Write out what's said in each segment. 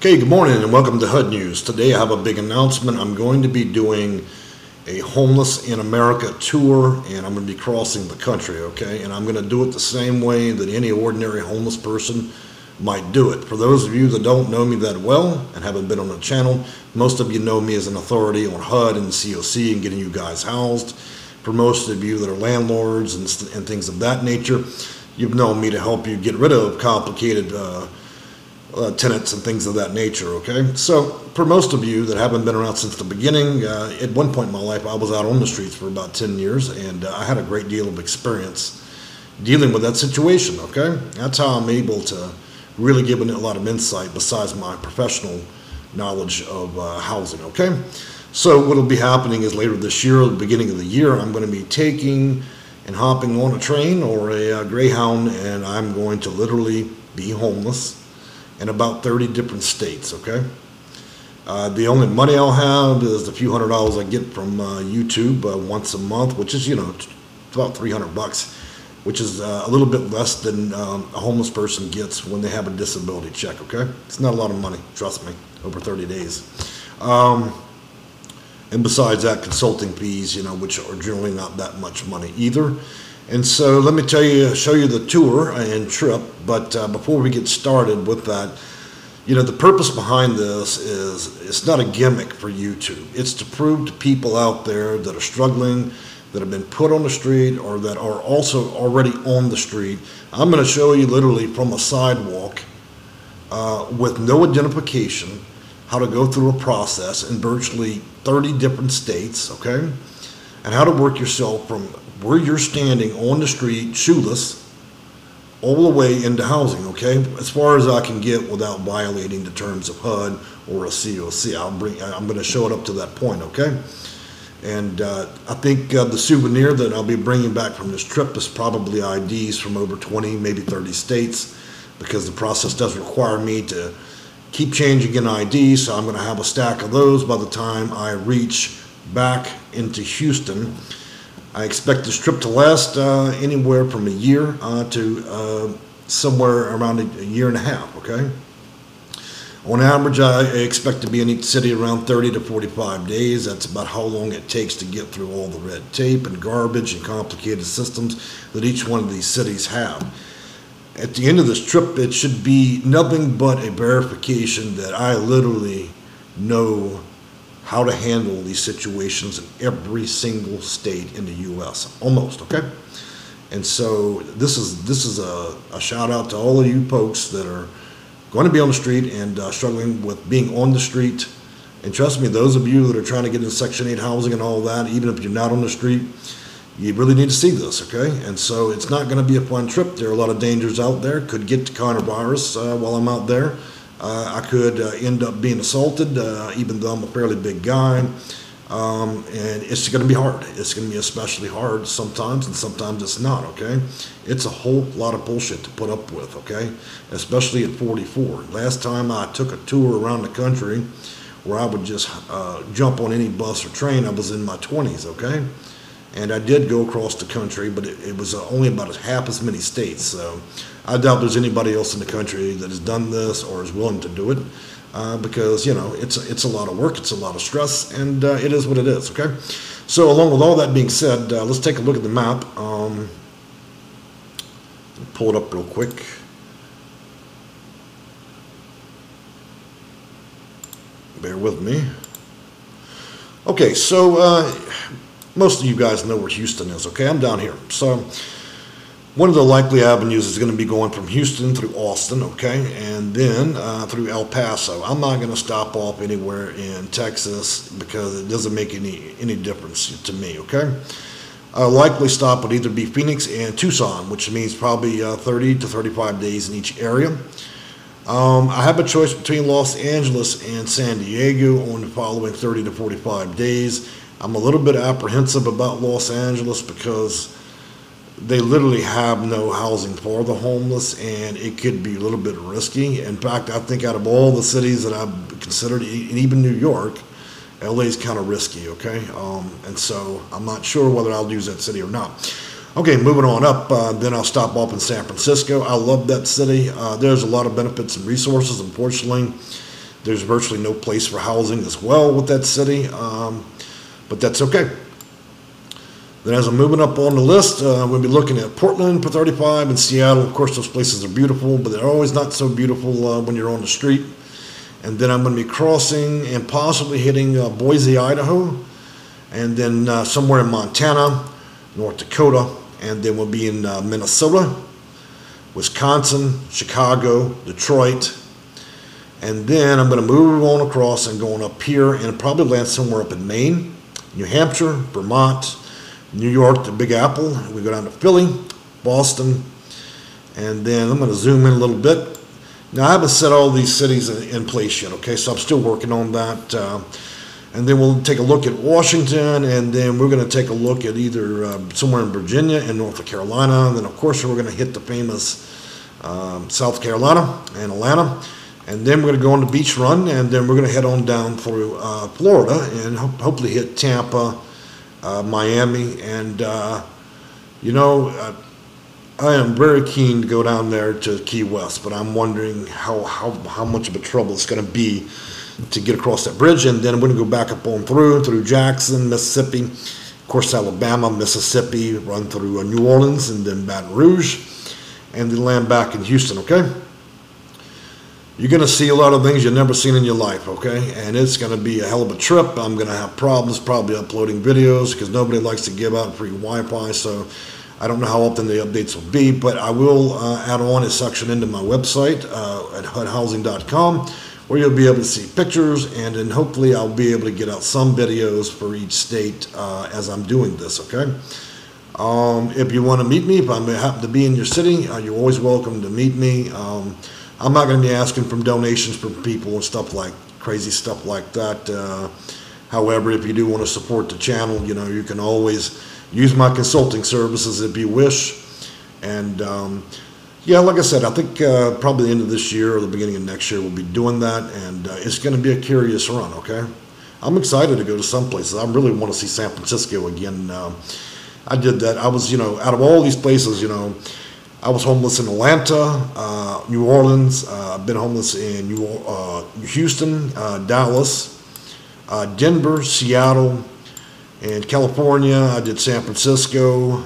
Okay, good morning and welcome to HUD News. Today I have a big announcement. I'm going to be doing a Homeless in America tour, and I'm going to be crossing the country, okay? And I'm going to do it the same way that any ordinary homeless person might do it. For those of you that don't know me that well and haven't been on the channel, most of you know me as an authority on HUD and COC and getting you guys housed. For most of you that are landlords and things of that nature, you've known me to help you get rid of complicated tenants and things of that nature, okay? So for most of you that haven't been around since the beginning, at one point in my life I was out on the streets for about 10 years, and I had a great deal of experience dealing with that situation, okay? That's how I'm able to really give it a lot of insight besides my professional knowledge of housing, okay? So what will be happening is later this year, the beginning of the year, I'm going to be taking and hopping on a train or a Greyhound, and I'm going to literally be homeless in about 30 different states, okay? The only money I'll have is the few $100s I get from YouTube once a month, which is, you know, about 300 bucks, which is a little bit less than a homeless person gets when they have a disability check, okay? It's not a lot of money, trust me, over 30 days. And besides that, consulting fees, you know, which are generally not that much money either. And so let me show you the tour and trip, but before we get started with that, you know, the purpose behind this is it's not a gimmick for YouTube. It's to prove to people out there that are struggling, that have been put on the street, or that are also already on the street. I'm going to show you literally from a sidewalk with no identification how to go through a process in virtually 30 different states, okay? And how to work yourself from where you're standing on the street, shoeless, all the way into housing, okay? As far as I can get without violating the terms of HUD or a COC. I'm going to show it up to that point, okay? And I think the souvenir that I'll be bringing back from this trip is probably IDs from over 20, maybe 30 states, because the process does require me to keep changing an ID, so I'm going to have a stack of those by the time I reach back into Houston. I expect this trip to last anywhere from a year to somewhere around a year and a half, okay? On average, I expect to be in each city around 30 to 45 days. That's about how long it takes to get through all the red tape and garbage and complicated systems that each one of these cities have. At the end of this trip, it should be nothing but a verification that I literally know how to handle these situations in every single state in the U.S. almost, okay? And so this is a shout out to all of you folks that are going to be on the street and struggling with being on the street. And trust me, those of you that are trying to get into Section 8 housing and all that, even if you're not on the street, you really need to see this, okay? And so it's not going to be a fun trip. There are a lot of dangers out there. Could get to coronavirus while I'm out there. I could end up being assaulted, even though I'm a fairly big guy, and it's going to be hard. It's going to be especially hard sometimes, and sometimes it's not, okay? It's a whole lot of bullshit to put up with, okay? Especially at 44. Last time I took a tour around the country where I would just jump on any bus or train, I was in my 20s, okay? And I did go across the country, but it was only about half as many states. So I doubt there's anybody else in the country that has done this or is willing to do it, because, you know, it's a lot of work, it's a lot of stress, and it is what it is, okay? So along with all that being said, let's take a look at the map. Pull it up real quick. Bear with me. Okay, so most of you guys know where Houston is, okay? I'm down here. So one of the likely avenues is going to be going from Houston through Austin, okay? And then through El Paso. I'm not going to stop off anywhere in Texas because it doesn't make any difference to me, okay? A likely stop would either be Phoenix and Tucson, which means probably 30 to 35 days in each area. I have a choice between Los Angeles and San Diego on the following 30 to 45 days. I'm a little bit apprehensive about Los Angeles because they literally have no housing for the homeless, and it could be a little bit risky. In fact, I think out of all the cities that I've considered, and even New York, LA is kind of risky, okay? And so I'm not sure whether I'll use that city or not. Okay, moving on up, then I'll stop off in San Francisco. I love that city. There's a lot of benefits and resources. Unfortunately, There's virtually no place for housing as well with that city, but that's okay. Then as I'm moving up on the list, we'll be looking at Portland for 35 and Seattle. Of course, those places are beautiful, but they're always not so beautiful when you're on the street. And then I'm going to be crossing and possibly hitting Boise, Idaho, and then somewhere in Montana, North Dakota, and then we'll be in Minnesota, Wisconsin, Chicago, Detroit, and then I'm going to move on across and going up here and probably land somewhere up in Maine, New Hampshire, Vermont, New York, the Big Apple. We go down to Philly, Boston, and then I'm going to zoom in a little bit. Now, I haven't set all these cities in place yet, okay, so I'm still working on that. And then we'll take a look at Washington, and then we're going to take a look at either somewhere in Virginia and North Carolina. And then, of course, we're going to hit the famous South Carolina and Atlanta. And then we're going to go on the beach run, and then we're going to head on down through Florida and hopefully hit Tampa, Miami. And, you know, I am very keen to go down there to Key West, but I'm wondering how much of a trouble it's going to be to get across that bridge. And then I'm going to go back up on through Jackson, Mississippi, of course Alabama, Mississippi, run through New Orleans and then Baton Rouge, and then land back in Houston, okay? You're going to see a lot of things you've never seen in your life, okay? And it's going to be a hell of a trip. I'm going to have problems probably uploading videos because nobody likes to give out free Wi-Fi, so I don't know how often the updates will be, but I will add on a section into my website at hudhousing.com, where you'll be able to see pictures, and then hopefully I'll be able to get out some videos for each state as I'm doing this, okay? If you want to meet me, if I happen to be in your city, you're always welcome to meet me. I'm not going to be asking for donations from people and stuff like crazy stuff like that. However, if you do want to support the channel, you know, you can always use my consulting services if you wish. And yeah, like I said, I think probably the end of this year or the beginning of next year we'll be doing that, and it's going to be a curious run, okay? I'm excited to go to some places. I really want to see San Francisco again. I did that. I was, you know, out of all these places, you know, I was homeless in Atlanta, New Orleans. I've been homeless in Houston, Dallas, Denver, Seattle, and California. I did San Francisco.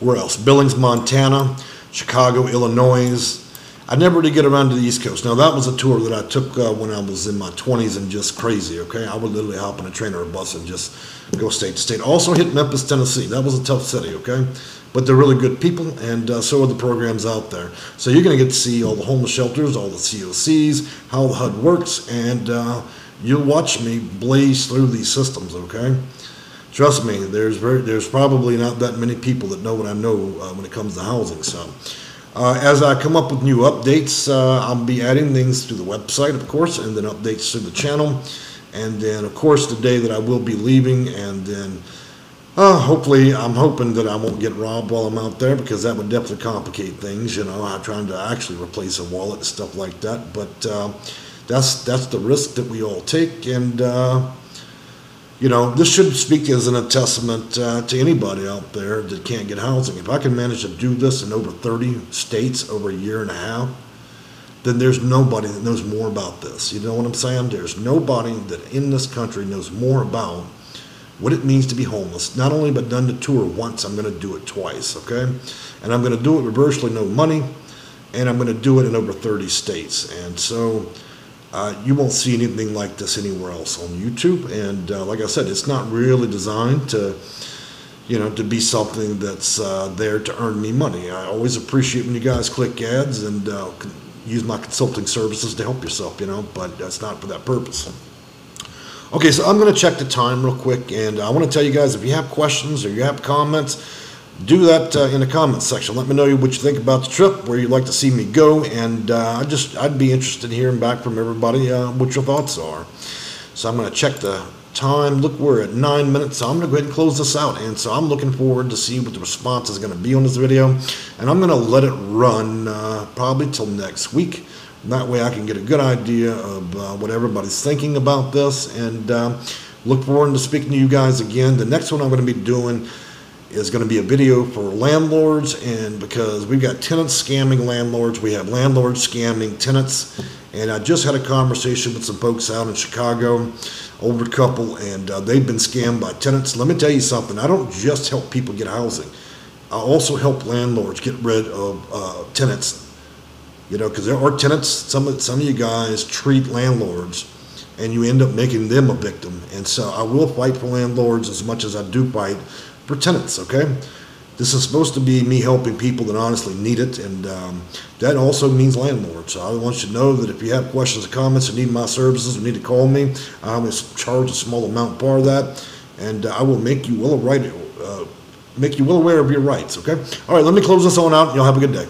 Where else? Billings, Montana, Chicago, Illinois. I never did get around to the East Coast. Now, that was a tour that I took when I was in my 20s and just crazy, okay? I would literally hop on a train or a bus and just go state to state. Also hit Memphis, Tennessee. That was a tough city, okay? But they're really good people, and so are the programs out there. So you're going to get to see all the homeless shelters, all the COCs, how the HUD works, and you'll watch me blaze through these systems, okay? Trust me, there's probably not that many people that know what I know when it comes to housing. So as I come up with new updates, I'll be adding things to the website, of course, and then updates to the channel. And then, of course, the day that I will be leaving, and then hopefully I'm hoping that I won't get robbed while I'm out there, because that would definitely complicate things. You know, I'm trying to actually replace a wallet and stuff like that. But that's the risk that we all take. And you know, this should speak as a testament to anybody out there that can't get housing. If I can manage to do this in over 30 states over a year and a half, then there's nobody that knows more about this. You know what I'm saying? There's nobody that in this country knows more about what it means to be homeless. Not only have I done the tour once, I'm going to do it twice, okay? And I'm going to do it with virtually no money, and I'm going to do it in over 30 states. And so you won't see anything like this anywhere else on YouTube, and like I said, it's not really designed to, you know, to be something that's there to earn me money. I always appreciate when you guys click ads and use my consulting services to help yourself, you know, but that's not for that purpose. Okay, so I'm going to check the time real quick, and I want to tell you guys, if you have questions or you have comments, do that in the comments section. Let me know what you think about the trip, where you'd like to see me go, and I'd be interested in hearing back from everybody what your thoughts are. So I'm going to check the time. Look, we're at 9 minutes, so I'm going to go ahead and close this out. And so I'm looking forward to see what the response is going to be on this video, and I'm going to let it run probably till next week. That way I can get a good idea of what everybody's thinking about this, and look forward to speaking to you guys again. The next one I'm going to be doing is going to be a video for landlords, and because we've got tenants scamming landlords, we have landlords scamming tenants. And I just had a conversation with some folks out in Chicago, older couple, and they've been scammed by tenants. Let me tell you something, I don't just help people get housing. I also help landlords get rid of tenants. You know, because there are tenants, some of you guys treat landlords and you end up making them a victim. And so I will fight for landlords as much as I do fight for tenants, okay? This is supposed to be me helping people that honestly need it, and that also means landlords. So I want you to know that if you have questions or comments or need my services, you need to call me. I always charge a small amount for that, and I will make you well aware of your rights, okay? All right, let me close this on out. Y'all have a good day.